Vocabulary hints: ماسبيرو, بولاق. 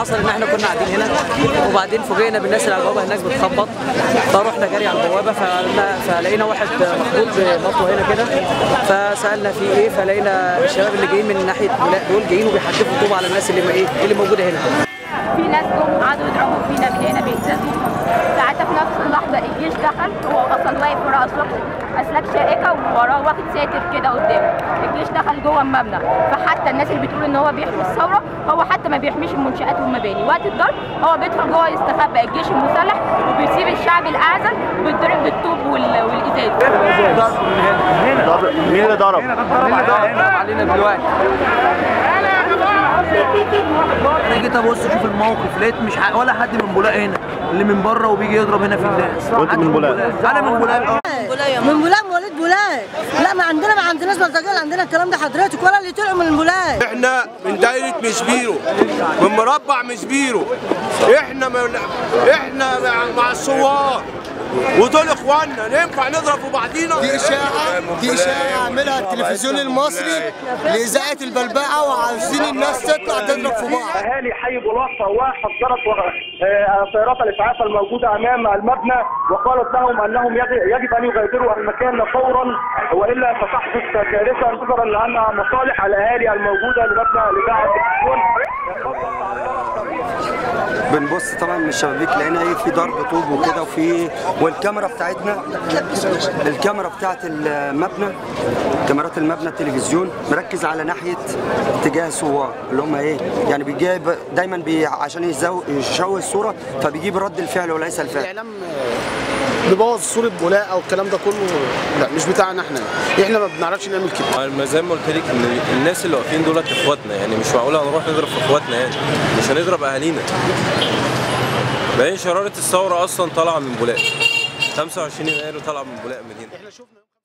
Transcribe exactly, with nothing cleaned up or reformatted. حصل ان احنا كنا قاعدين هنا وبعدين فوجئنا بالناس اللي على البوابه هناك بتخبط، فروحنا جري على البوابه فلقينا واحد مربوط ببطنه هنا كده، فسالنا فيه ايه، فلقينا الشباب اللي جايين من ناحيه بولاق دول جايين وبيحدفوا طوبه على الناس اللي ايه اللي موجوده هنا. في ناس جم قعدوا يدعموا فينا من هنا بيهتزوا، ساعتها في نفس اللحظه الجيش دخل، هو اصلا واقف ورا اسلاك شائكه ووراه واخد ساتر كده قدامه، الجيش دخل جوه المبنى، فحتى الناس اللي بتقول ان هو بيحمي الثوره هو حتى ما بيحميش المنشآت والمباني، وقت الضرب هو بيدخل جوه يستخبى الجيش المسلح وبيسيب الشعب الاعزل بيتضرب بالطوب والازاز. مين اللي ضرب؟ مين اللي ضرب علينا دلوقتي؟ انا جيت ابص اشوف الموقف، لقيت مش ح... ولا حد من بولاق هنا، اللي من بره وبيجي يضرب هنا في الناس. وانت من بولاق؟ انا من بولاق، من بولاق، مواليد بولاق. لا ما عندنا ما عندناش بلطجيه، عندنا الكلام ده حضرتك ولا اللي طلعوا من بولاق. احنا من دايره ماسبيرو، من مربع ماسبيرو، احنا من... احنا مع الثوار ودول اخواننا، ننفع نضرب في بعضينا؟ دي اشاعه، دي اشاعه يعملها التلفزيون المصري لاذاعه البلبعه، وعاوزين الناس تطلع تضرب في بعض. اهالي حي بولاق فواه حذرت طائرات الاسعاف الموجوده امام المبنى وقالت لهم انهم يجب ان يغادروا المكان فورا والا ستحدث كارثه، نظرا لانها مصالح الاهالي الموجوده لمبنى الاذاعه التلفزيون. بنبص طبعا من الشبابيك لقينا ايه، في ضرب طوب وكده، وفي والكاميرا بتاعتنا، الكاميرا بتاعت المبنى، كاميرات المبنى التلفزيون مركز على ناحيه اتجاه الثوار اللي هم ايه يعني بيجيب دايما بي عشان يشوه الصوره، فبيجيب رد الفعل وليس الفعل. الاعلام بيبوظ صوره بولاق او الكلام ده كله، لا مش بتاعنا احنا، احنا ما بنعرفش نعمل كده. زي ما قلت لك ان الناس اللي واقفين دولت اخواتنا، يعني مش معقوله هنروح نضرب في اخواتنا، يعني مش هنضرب اهالينا. باين شرارة الثورة أصلا طالعة من بولاق، خمسة وعشرين يناير طالعة من بولاق من هنا.